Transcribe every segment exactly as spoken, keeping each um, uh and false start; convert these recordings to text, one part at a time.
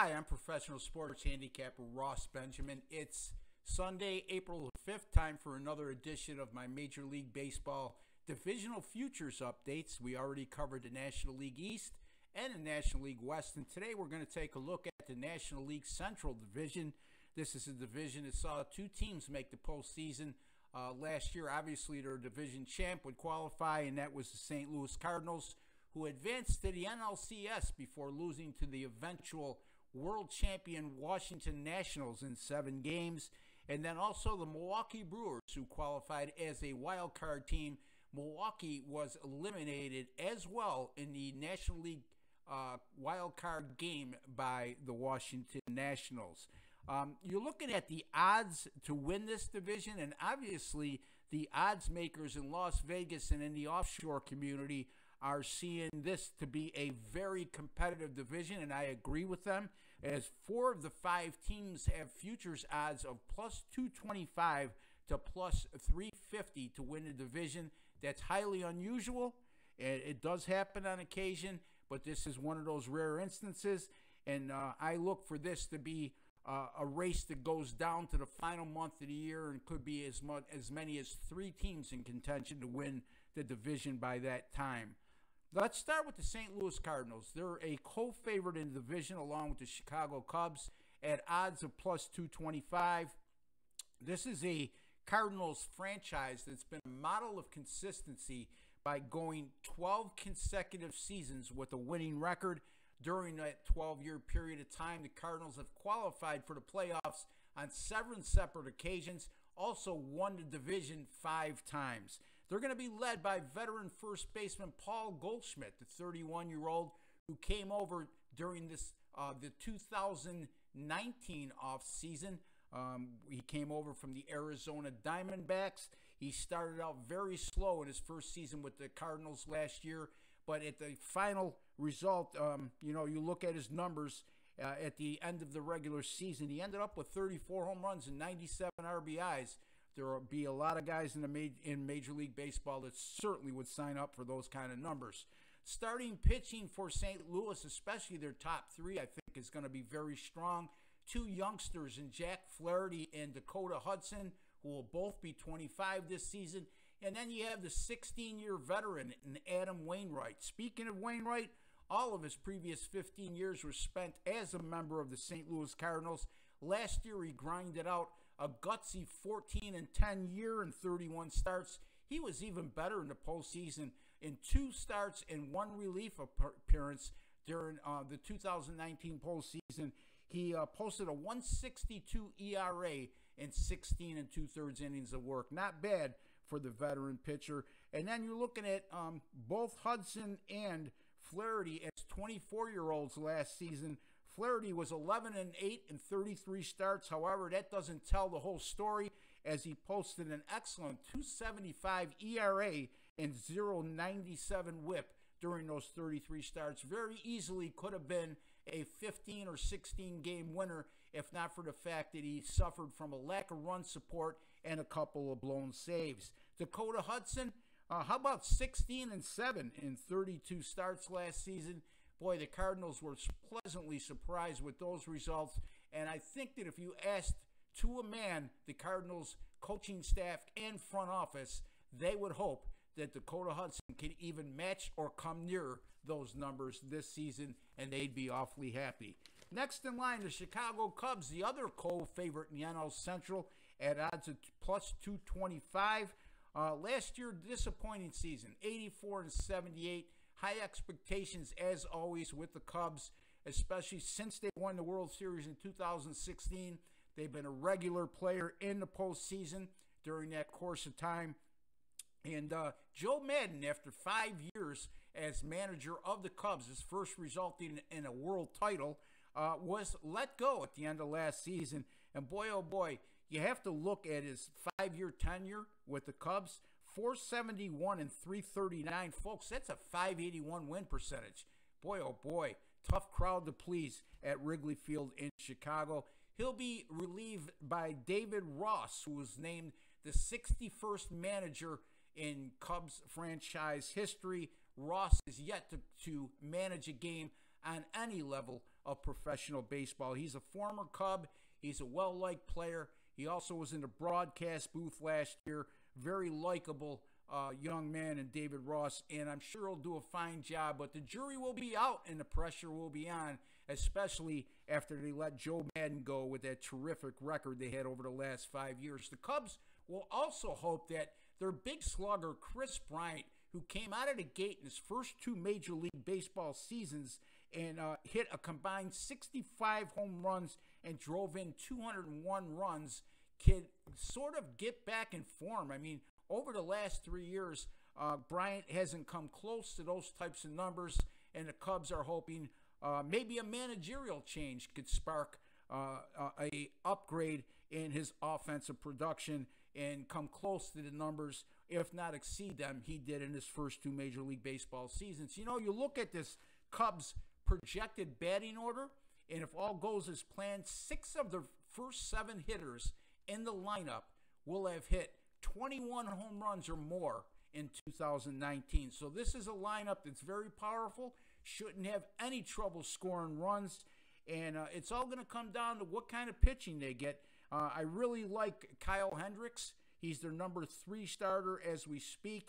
Hi, I'm professional sports handicapper Ross Benjamin. It's Sunday, April fifth, time for another edition of my Major League Baseball Divisional Futures Updates. We already covered the National League East and the National League West, and today we're going to take a look at the National League Central Division. This is a division that saw two teams make the postseason uh, last year. Obviously, their division champ would qualify, and that was the Saint Louis Cardinals, who advanced to the N L C S before losing to the eventual world champion Washington Nationals in seven games. And then also the Milwaukee Brewers, who qualified as a wild card team. Milwaukee was eliminated as well in the National League uh, wild card game by the Washington Nationals. Um, you're looking at the odds to win this division, and obviously the odds makers in Las Vegas and in the offshore community are seeing this to be a very competitive division, and I agree with them, as four of the five teams have futures odds of plus two twenty-five to plus three fifty to win the division. That's highly unusual, and it does happen on occasion, but this is one of those rare instances, and uh, I look for this to be Uh, a race that goes down to the final month of the year, and could be as much as many as three teams in contention to win the division by that time. Let's start with the Saint Louis Cardinals. They're a co-favorite in the division along with the Chicago Cubs at odds of plus two twenty-five. This is a Cardinals franchise that's been a model of consistency by going twelve consecutive seasons with a winning record. During that twelve-year period of time, the Cardinals have qualified for the playoffs on seven separate occasions, also won the division five times. They're going to be led by veteran first baseman Paul Goldschmidt, the thirty-one-year-old who came over during this uh, the two thousand nineteen offseason. Um, he came over from the Arizona Diamondbacks. He started out very slow in his first season with the Cardinals last year, but at the final result, um, you know, you look at his numbers uh, at the end of the regular season. He ended up with thirty-four home runs and ninety-seven R B Is. There will be a lot of guys in the ma- in Major League Baseball that certainly would sign up for those kind of numbers. Starting pitching for Saint Louis, especially their top three, I think is going to be very strong. Two youngsters in Jack Flaherty and Dakota Hudson, who will both be twenty-five this season. And then you have the sixteen-year veteran in Adam Wainwright. Speaking of Wainwright, all of his previous fifteen years were spent as a member of the Saint Louis Cardinals. Last year, he grinded out a gutsy fourteen and ten year and thirty-one starts. He was even better in the postseason in two starts and one relief appearance during uh, the two thousand nineteen postseason. He uh, posted a one sixty-two E R A in sixteen and two-thirds innings of work. Not bad for the veteran pitcher. And then you're looking at um, both Hudson and Flaherty as twenty-four-year-olds last season. Flaherty was eleven and eight in thirty-three starts. However, that doesn't tell the whole story, as he posted an excellent two seventy-five E R A and point nine seven whip during those thirty-three starts. Very easily could have been a fifteen or sixteen game winner if not for the fact that he suffered from a lack of run support and a couple of blown saves. Dakota Hudson, uh, how about sixteen and seven in thirty-two starts last season? Boy, the Cardinals were pleasantly surprised with those results, and I think that if you asked to a man the Cardinals coaching staff and front office, they would hope that Dakota Hudson can even match or come near those numbers this season, and they'd be awfully happy. Next in line, the Chicago Cubs, the other co-favorite in the N L Central, at odds of plus two twenty-five. Uh, last year, disappointing season, eighty-four and seventy-eight. High expectations, as always, with the Cubs, especially since they won the World Series in two thousand sixteen. They've been a regular player in the postseason during that course of time. And uh, Joe Madden, after five years as manager of the Cubs, his first resulting in a world title, uh, was let go at the end of last season. And boy, oh boy, you have to look at his five-year tenure with the Cubs, four seventy-one and three thirty-nine. Folks, that's a five eighty-one win percentage. Boy, oh boy, tough crowd to please at Wrigley Field in Chicago. He'll be relieved by David Ross, who was named the sixty-first manager in Cubs franchise history. Ross is yet to, to manage a game on any level of professional baseball. He's a former Cub. He's a well-liked player. He also was in the broadcast booth last year. Very likable uh, young man in David Ross, and I'm sure he'll do a fine job. But the jury will be out, and the pressure will be on, especially after they let Joe Madden go with that terrific record they had over the last five years. The Cubs will also hope that their big slugger, Chris Bryant, who came out of the gate in his first two Major League Baseball seasons and uh, hit a combined sixty-five home runs and drove in two hundred one runs, can sort of get back in form. I mean, over the last three years, uh, Bryant hasn't come close to those types of numbers, and the Cubs are hoping uh, maybe a managerial change could spark uh, uh, a upgrade in his offensive production and come close to the numbers, if not exceed them, he did in his first two Major League Baseball seasons. You know, you look at this Cubs projected batting order, and if all goes as planned, six of the first seven hitters in the lineup will have hit twenty-one home runs or more in two thousand nineteen. So this is a lineup that's very powerful, shouldn't have any trouble scoring runs, and uh, it's all going to come down to what kind of pitching they get. Uh, I really like Kyle Hendricks. He's their number three starter as we speak,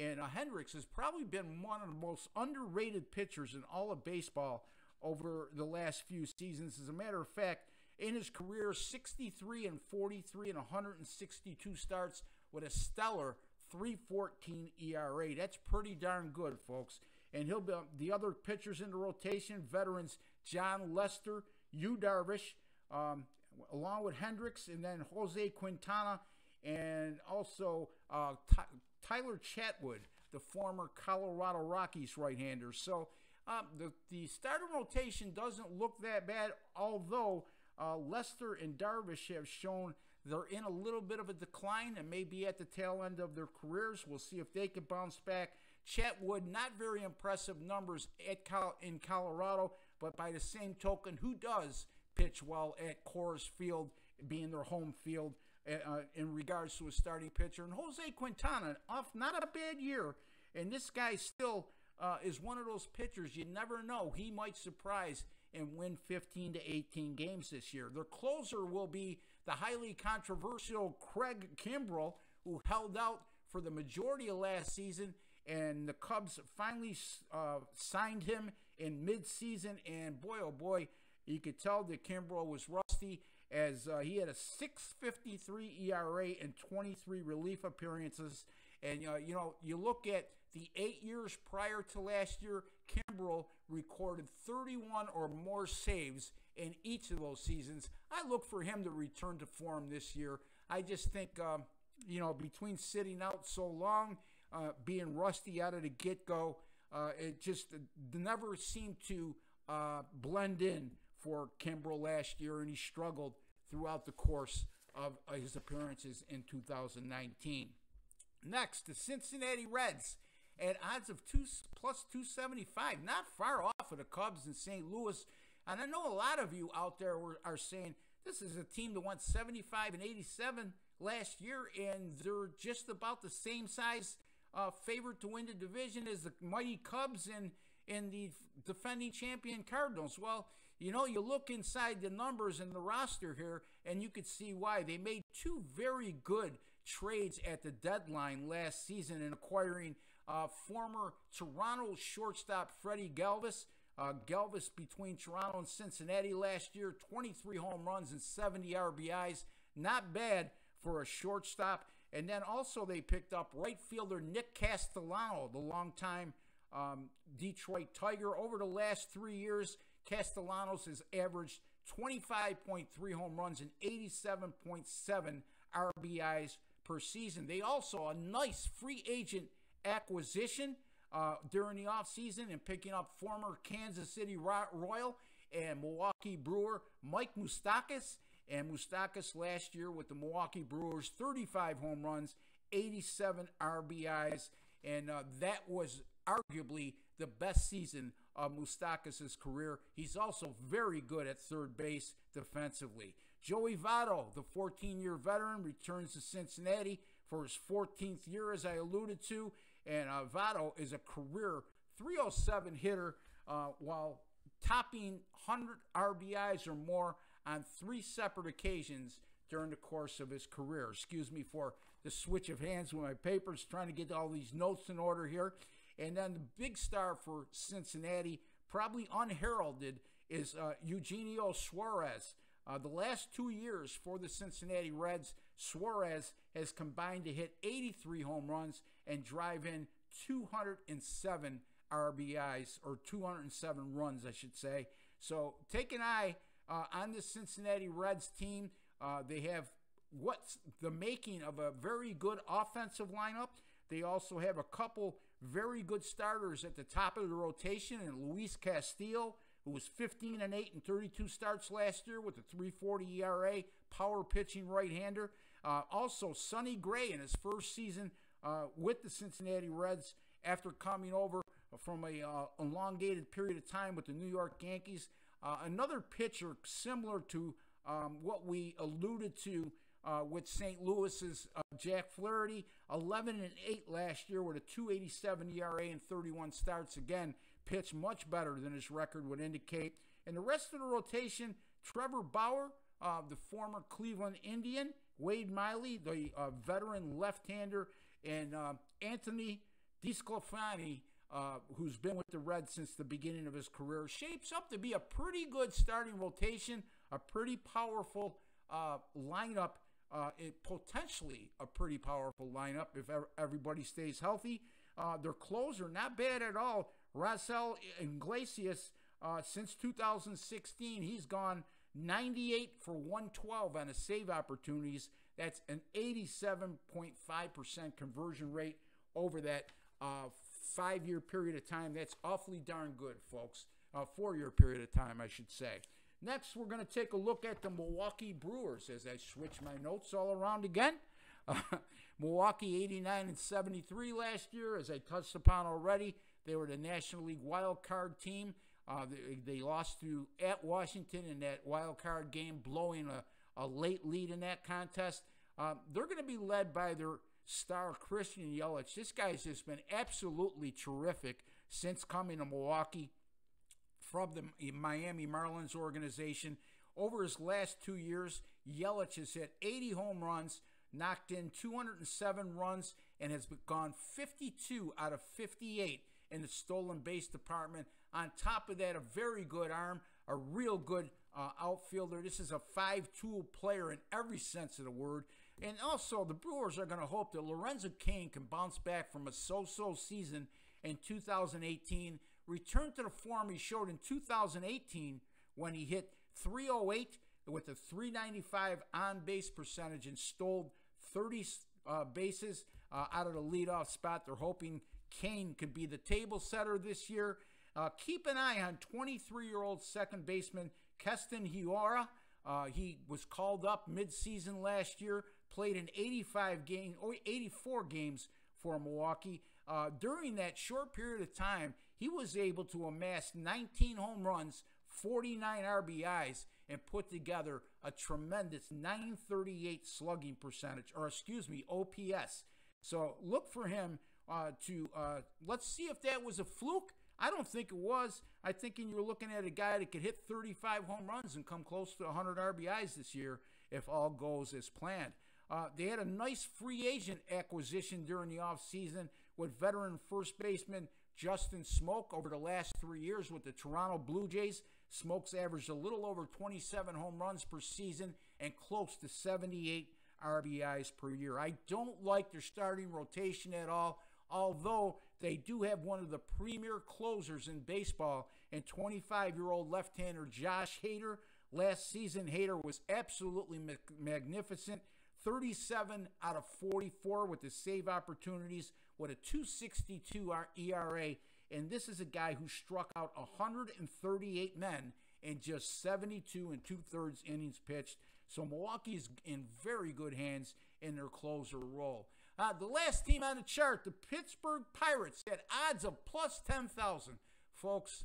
and uh, Hendricks has probably been one of the most underrated pitchers in all of baseball over the last few seasons. As a matter of fact, in his career, sixty-three and forty-three and one hundred sixty-two starts with a stellar three fourteen E R A. That's pretty darn good, folks. And he'll be the other pitchers in the rotation, veterans John Lester, Yu Darvish, um, along with Hendricks, and then Jose Quintana, and also uh, Tyler Chatwood, the former Colorado Rockies right-hander. So um, the, the starter rotation doesn't look that bad, although uh, Lester and Darvish have shown they're in a little bit of a decline and may be at the tail end of their careers. We'll see if they can bounce back. Chatwood, not very impressive numbers at Col- in Colorado, but by the same token, who does pitch well at Coors Field, being their home field, uh, in regards to a starting pitcher? And Jose Quintana, off not a bad year, and this guy still uh, is one of those pitchers you never know. He might surprise and win fifteen to eighteen games this year. Their closer will be the highly controversial Craig Kimbrel, who held out for the majority of last season, and the Cubs finally uh, signed him in midseason, and boy, oh boy, you could tell that Kimbrel was rusty, as uh, he had a six fifty-three E R A and twenty-three relief appearances. And, uh, you know, you look at the eight years prior to last year, Kimbrel recorded thirty-one or more saves in each of those seasons. I look for him to return to form this year. I just think, um, you know, between sitting out so long, uh, being rusty out of the get-go, uh, it just never seemed to uh, blend in for Kimbrel last year, and he struggled throughout the course of his appearances in two thousand nineteen. Next, the Cincinnati Reds at odds of two plus two seventy-five, not far off of the Cubs in Saint Louis. And I know a lot of you out there were, are saying this is a team that won seventy-five and eighty-seven last year, and they're just about the same size uh, favorite to win the division as the mighty Cubs and and the defending champion Cardinals. Well, you know, you look inside the numbers in the roster here, and you could see why. They made two very good trades at the deadline last season in acquiring uh, former Toronto shortstop Freddie Galvis. Uh, Galvis between Toronto and Cincinnati last year, twenty-three home runs and seventy R B Is. Not bad for a shortstop. And then also they picked up right fielder Nick Castellanos, the longtime Um, Detroit Tiger. Over the last three years, Castellanos has averaged twenty-five point three home runs and eighty-seven point seven R B Is per season. They also a nice free agent acquisition uh, during the offseason and picking up former Kansas City Royal and Milwaukee Brewer Mike Moustakas. And Moustakas last year with the Milwaukee Brewers, thirty-five home runs, eighty-seven R B Is, and uh, that was arguably the best season of Moustakas' career. He's also very good at third base defensively. Joey Votto, the fourteen-year veteran, returns to Cincinnati for his fourteenth year, as I alluded to. And uh, Votto is a career three oh seven hitter, uh, while topping one hundred R B Is or more on three separate occasions during the course of his career. Excuse me for the switch of hands with my papers, trying to get all these notes in order here. And then the big star for Cincinnati, probably unheralded, is uh, Eugenio Suarez. Uh, the last two years for the Cincinnati Reds, Suarez has combined to hit eighty-three home runs and drive in two hundred seven R B Is, or two hundred seven runs, I should say. So take an eye uh, on the Cincinnati Reds team. Uh, they have what's the making of a very good offensive lineup. They also have a couple very good starters at the top of the rotation, and Luis Castillo, who was fifteen and eight in thirty-two starts last year with a three forty E R A, power pitching right-hander. Uh, also, Sonny Gray in his first season uh, with the Cincinnati Reds after coming over from a uh, elongated period of time with the New York Yankees. Uh, another pitcher similar to um, what we alluded to Uh, with Saint Louis's uh, Jack Flaherty, eleven and eight last year with a two eighty-seven E R A and thirty-one starts. Again, pitched much better than his record would indicate. And the rest of the rotation, Trevor Bauer, uh, the former Cleveland Indian, Wade Miley, the uh, veteran left-hander, and uh, Anthony DeSclafani, uh, who's been with the Reds since the beginning of his career, shapes up to be a pretty good starting rotation, a pretty powerful uh, lineup. Uh, it potentially a pretty powerful lineup if everybody stays healthy. Uh, their closer, not bad at all. Rasel Iglesias, uh, since two thousand sixteen, he's gone ninety-eight for one twelve on his save opportunities. That's an eighty-seven point five percent conversion rate over that uh, five-year period of time. That's awfully darn good, folks. A four-year period of time, I should say. Next, we're going to take a look at the Milwaukee Brewers as I switch my notes all around again. Uh, Milwaukee eighty-nine and seventy-three last year, as I touched upon already. They were the National League wild card team. Uh, they, they lost to at Washington in that wild card game, blowing a, a late lead in that contest. Uh, they're going to be led by their star, Christian Yelich. This guy's just been absolutely terrific since coming to Milwaukee from the Miami Marlins organization. Over his last two years, Yelich has hit eighty home runs, knocked in two hundred seven runs, and has gone fifty-two out of fifty-eight in the stolen base department. On top of that, a very good arm, a real good uh, outfielder. This is a five-tool player in every sense of the word. And also, the Brewers are going to hope that Lorenzo Cain can bounce back from a so-so season in two thousand eighteen, return to the form he showed in two thousand eighteen when he hit three oh eight with a three ninety-five on-base percentage and stole thirty uh, bases uh, out of the leadoff spot. They're hoping Kane could be the table setter this year. Uh, keep an eye on twenty-three-year-old second baseman Keston Hiora. Uh, he was called up mid-season last year, played in eighty-five game, or eighty-four games for Milwaukee. Uh, during that short period of time, he was able to amass nineteen home runs, forty-nine R B Is, and put together a tremendous nine thirty-eight slugging percentage, or excuse me, O P S. So look for him uh, to, uh, let's see if that was a fluke. I don't think it was. I think you're looking at a guy that could hit thirty-five home runs and come close to one hundred R B Is this year if all goes as planned. Uh, they had a nice free agent acquisition during the offseason with veteran first baseman Justin Smoak over the last three years with the Toronto Blue Jays. Smoak's averaged a little over twenty-seven home runs per season and close to seventy-eight R B Is per year. I don't like their starting rotation at all, although they do have one of the premier closers in baseball and twenty-five-year-old left-hander Josh Hader. Last season, Hader was absolutely ma- magnificent. thirty-seven out of forty-four with his save opportunities with a two sixty-two E R A. And this is a guy who struck out one hundred thirty-eight men in just seventy-two and two-thirds innings pitched. So Milwaukee is in very good hands in their closer role. Uh, the last team on the chart, the Pittsburgh Pirates, at odds of plus ten thousand. Folks,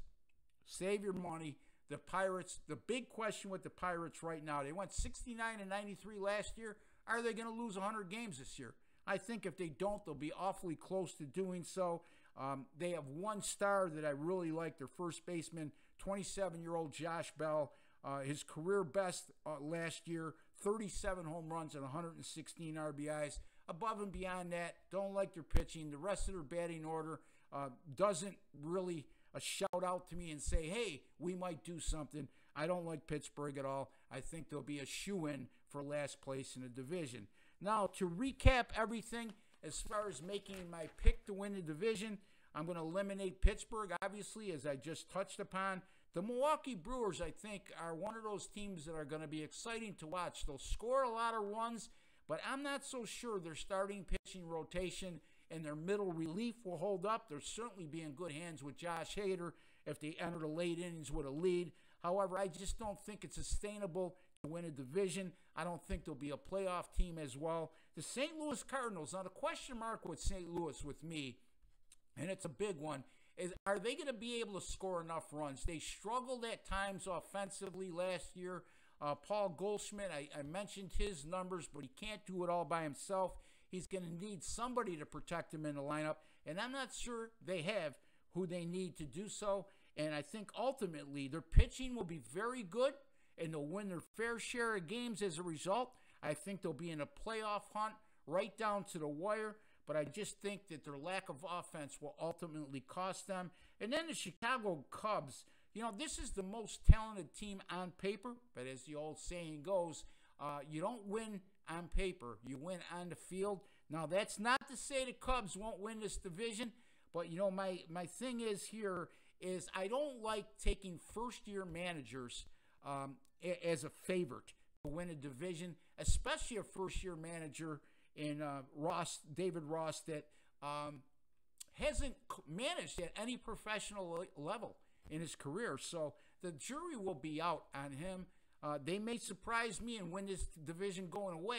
save your money. The Pirates, the big question with the Pirates right now, they went sixty-nine and ninety-three last year. Are they going to lose one hundred games this year? I think if they don't, they'll be awfully close to doing so. Um, they have one star that I really like, their first baseman, twenty-seven-year-old Josh Bell, uh, his career best uh, last year, thirty-seven home runs and one hundred sixteen R B Is. Above and beyond that, don't like their pitching. The rest of their batting order uh, doesn't really uh, shout out to me and say, hey, we might do something. I don't like Pittsburgh at all. I think they'll be a shoo-in for last place in the division. Now, to recap everything as far as making my pick to win the division, I'm going to eliminate Pittsburgh, obviously, as I just touched upon. The Milwaukee Brewers, I think, are one of those teams that are going to be exciting to watch. They'll score a lot of runs, but I'm not so sure their starting pitching rotation and their middle relief will hold up. They'll certainly be in good hands with Josh Hader if they enter the late innings with a lead. However, I just don't think it's sustainable to win a division. I don't think they'll be a playoff team as well. The Saint Louis Cardinals, now the question mark with Saint Louis with me, and it's a big one, is are they going to be able to score enough runs? They struggled at times offensively last year. Uh, Paul Goldschmidt, I, I mentioned his numbers, but he can't do it all by himself. He's going to need somebody to protect him in the lineup, and I'm not sure they have who they need to do so. And I think ultimately their pitching will be very good, and they'll win their fair share of games as a result. I think they'll be in a playoff hunt right down to the wire. But I just think that their lack of offense will ultimately cost them. And then the Chicago Cubs, you know, this is the most talented team on paper. But as the old saying goes, uh, you don't win on paper. You win on the field. Now, that's not to say the Cubs won't win this division. But, you know, my, my thing is here is I don't like taking first-year managers um, as a favorite to win a division, especially a first-year manager in uh, Ross, David Ross, that um, hasn't managed at any professional level in his career. So the jury will be out on him. Uh, they may surprise me and win this division going away.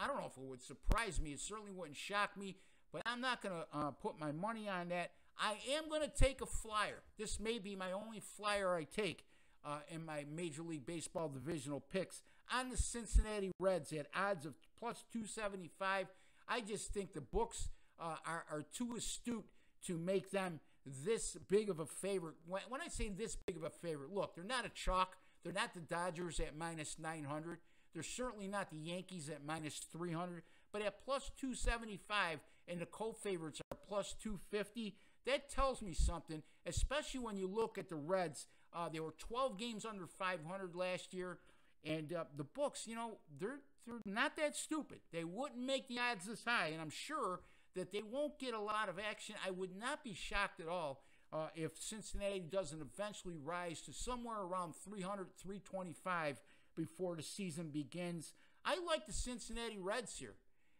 I don't know if it would surprise me. It certainly wouldn't shock me, but I'm not going to uh, put my money on that. I am going to take a flyer. This may be my only flyer I take uh, in my Major League Baseball divisional picks on the Cincinnati Reds at odds of plus two seventy-five. I just think the books uh, are, are too astute to make them this big of a favorite. When, when I say this big of a favorite, look, they're not a chalk. They're not the Dodgers at minus nine hundred. They're certainly not the Yankees at minus three hundred. But at plus two seventy-five and the co-favorites are plus two fifty, that tells me something, especially when you look at the Reds. Uh, they were twelve games under five hundred last year. And uh, the books, you know, they're, they're not that stupid. They wouldn't make the odds this high, and I'm sure that they won't get a lot of action. I would not be shocked at all uh, if Cincinnati doesn't eventually rise to somewhere around three hundred, three twenty-five before the season begins. I like the Cincinnati Reds here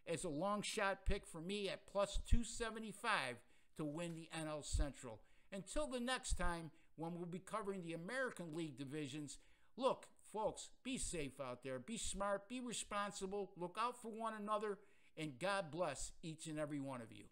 as a long shot pick for me at plus two seventy-five to win the N L Central. Until the next time when we'll be covering the American League divisions, look, folks, be safe out there. Be smart. Be responsible. Look out for one another. And God bless each and every one of you.